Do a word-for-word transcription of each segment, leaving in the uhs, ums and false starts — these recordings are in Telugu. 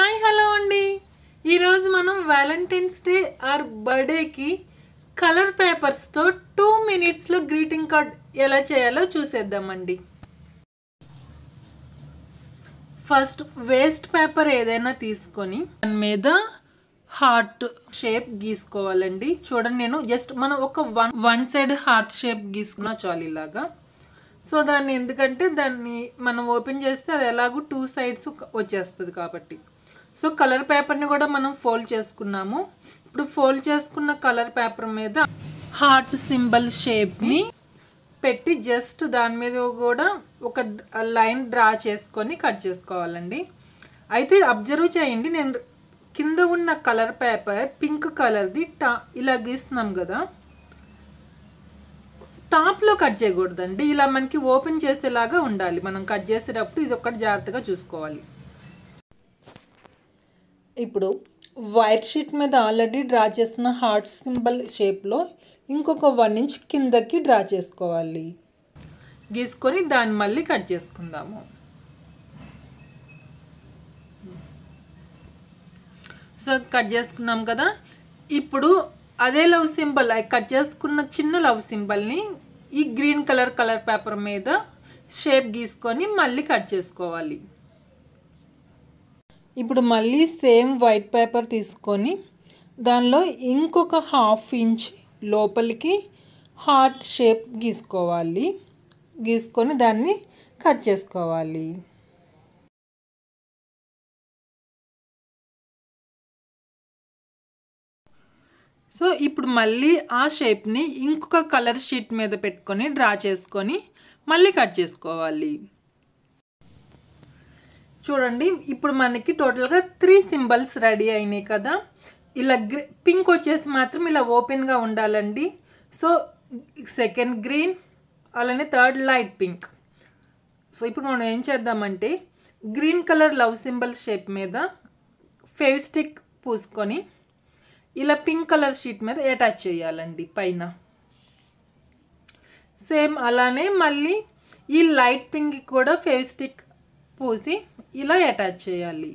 हाय हेलो अंडी मन वैलेंटाइन्स डे और बर्थडे की कलर पेपर्स तो टू मिनट्स ग्रीटिंग कार्ड एला चेयालो चूसेद्दामंडी। फस्ट वेस्ट पेपर एदैना तीसुकोनी दानि मीद हार्ट शेप गीसुकोवालंडी। चूडंडी नेनु जस्ट मन ओक one one side heart shape गीसुकुन्ना चालु इलागा। सो दानि एंदुकंटे दानि मन ओपन चेस्ते अदि एलागो टू साइड्स वच्चेस्तदि काबट्टी। సో కలర్ పేపర్ ని కూడా మనం ఫోల్డ్ చేసుకున్నాము। ఇప్పుడు ఫోల్డ్ చేసుకున్న కలర్ పేపర్ మీద హార్ట్ సింబల్ షేప్ ని పెట్టి జస్ట్ దాని మీద కూడా ఒక లైన్ డ్రా చేసుకొని కట్ చేసుకోవాలండి। అయితే అబ్జర్వ్ చేయండి, నేను కింద ఉన్న కలర్ పేపర్ పింక్ కలర్ ది ఇలా గీస్తున్నాం కదా, టాప్ లో కట్ చేయకూడదండి। ఇలా మనకి ఓపెన్ చేసేలాగా ఉండాలి। మనం కట్ చేసేటప్పుడు ఇది ఒకటి జాగ్రత్తగా చూసుకోవాలి। ఇప్పుడు వైట్ షీట్ మీద ఆల్రెడీ డ్రా చేసిన హార్ట్ సింబల్ షేప్ లో ఇంకొక వన్ ఇంచ్ కిందకి డ్రా చేసుకోవాలి। గీసుకొని దాన్ని మళ్ళీ కట్ చేసుకుందాము। సో కట్ చేసుకున్నాం కదా, ఇప్పుడు అదే లవ్ సింబల్ కట్ చేసుకున్న చిన్న లవ్ సింబల్ ని ఈ గ్రీన్ కలర్ కలర్ పేపర్ మీద షేప్ గీసుకొని మళ్ళీ కట్ చేసుకోవాలి। ఇప్పుడు మళ్ళీ సేమ్ వైట్ పేపర్ తీసుకొని దానిలో ఇంకొక హాఫ్ ఇంచ్ లోపలికి హార్ట్ షేప్ గీసుకోవాలి। గీసుకొని దాన్ని కట్ చేసుకోవాలి। సో ఇప్పుడు మళ్ళీ ఆ షేప్ని ఇంకొక కలర్ షీట్ మీద పెట్టుకొని డ్రా చేసుకొని మళ్ళీ కట్ చేసుకోవాలి। చూడండి ఇప్పుడు మనకి టోటల్ గా త్రీ సింబల్స్ రెడీ అయినాయి కదా। ఇలా పింక్ వచ్చేసి మాత్రం ఇలా ఓపెన్ గా ఉండాలండి। సో సెకండ్ గ్రీన్ అలానే థర్డ్ లైట్ పింక్। సో ఇప్పుడు మనం ఏం చేద్దామంటే green colour love symbol shape మీద ఫేవ్ స్టిక్ పూసుకొని ఇలా పింక్ కలర్ షీట్ మీద అటాచ్ చేయాలండి పైన। సేమ్ అలానే మళ్ళీ ఈ లైట్ పింక్ కూడా ఫేవ్ స్టిక్ పూసి ఇలా అటాచ్ చేయాలి।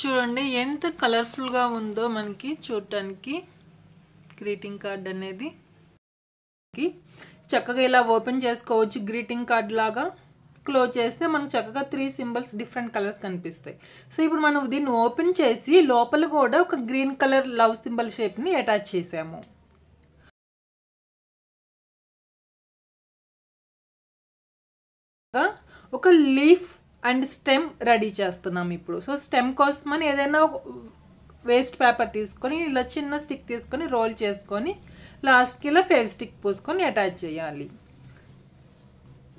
చూడండి ఎంత కలర్ఫుల్ గా ఉందో మనకి చూడడానికి గ్రీటింగ్ కార్డ్ అనేది। చక్కగా ఇలా ఓపెన్ చేసుకోవచ్చు గ్రీటింగ్ కార్డ్ లాగా। క్లోజ్ చేస్తే మనకు చక్కగా త్రీ సింబల్స్ డిఫరెంట్ కలర్స్ కనిపిస్తాయి। సో ఇప్పుడు మనం దీన్ని ఓపెన్ చేసి లోపల కూడా ఒక green colour love symbol shape ని అటాచ్ చేసాము। ఒక లీఫ్ అండ్ స్టెమ్ రెడీ చేస్తున్నాం ఇప్పుడు। సో స్టెమ్ కోసం అని ఏదైనా వేస్ట్ పేపర్ తీసుకొని ఇలా చిన్న స్టిక్ తీసుకొని రోల్ చేసుకొని లాస్ట్కి ఇలా ఫేవ్ స్టిక్ పూసుకొని అటాచ్ చేయాలి।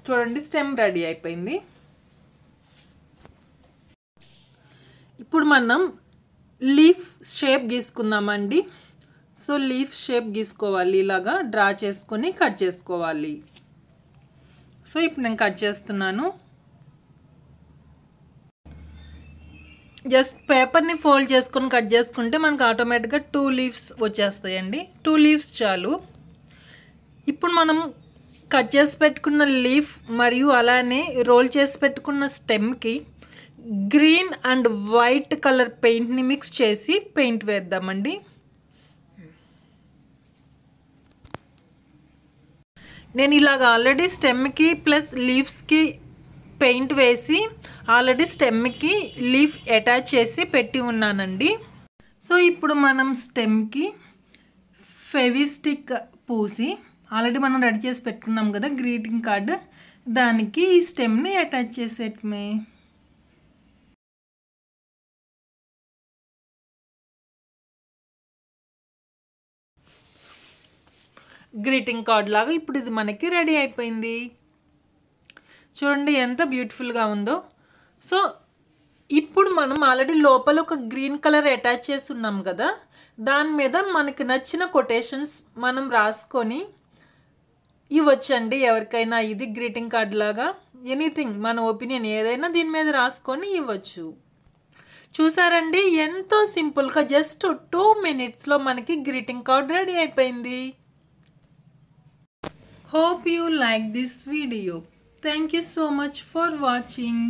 చూడండి స్టెమ్ రెడీ అయిపోయింది। ఇప్పుడు మనం లీఫ్ షేప్ గీసుకుందామండి। సో లీఫ్ షేప్ గీసుకోవాలి, ఇలాగా డ్రా చేసుకొని కట్ చేసుకోవాలి। సో ఇప్పుడు నేను కట్ చేస్తున్నాను। జస్ట్ పేపర్ని ఫోల్డ్ చేసుకొని కట్ చేసుకుంటే మనకు ఆటోమేటిక్గా టూ లీవ్స్ వచ్చేస్తాయండి। టూ లీవ్స్ చాలు। ఇప్పుడు మనం కట్ చేసి పెట్టుకున్న లీఫ్ మరియు అలానే రోల్ చేసి పెట్టుకున్న స్టెమ్కి గ్రీన్ అండ్ వైట్ కలర్ పెయింట్ని మిక్స్ చేసి పెయింట్ వేద్దామండి। నేను ఇలాగ ఆల్రెడీ స్టెమ్కి ప్లస్ లీవ్స్కి పెయింట్ వేసి ఆల్రెడీ స్టెమ్కి లీఫ్ అటాచ్ చేసి పెట్టి ఉన్నానండి। సో ఇప్పుడు మనం స్టెమ్కి ఫెవిస్టిక్ పూసి ఆల్రెడీ మనం రెడీ చేసి పెట్టుకున్నాం కదా గ్రీటింగ్ కార్డ్, దానికి ఈ స్టెమ్ని అటాచ్ చేసేటమే। గ్రీటింగ్ కార్డ్ లాగా ఇప్పుడు ఇది మనకి రెడీ అయిపోయింది। చూడండి ఎంత బ్యూటిఫుల్గా ఉందో। సో ఇప్పుడు మనం ఆల్రెడీ లోపల ఒక గ్రీన్ కలర్ అటాచ్ చేసి ఉన్నాం కదా, దాని మీద మనకు నచ్చిన కొటేషన్స్ మనం రాసుకొని ఇవ్వచ్చండి ఎవరికైనా। ఇది గ్రీటింగ్ కార్డ్ లాగా ఎనీథింగ్ మన ఒపీనియన్ ఏదైనా దీని మీద రాసుకొని ఇవ్వచ్చు। చూసారండి ఎంతో సింపుల్గా జస్ట్ టూ మినిట్స్లో మనకి గ్రీటింగ్ కార్డ్ రెడీ అయిపోయింది। Hope you like this video. Thank you so much for watching.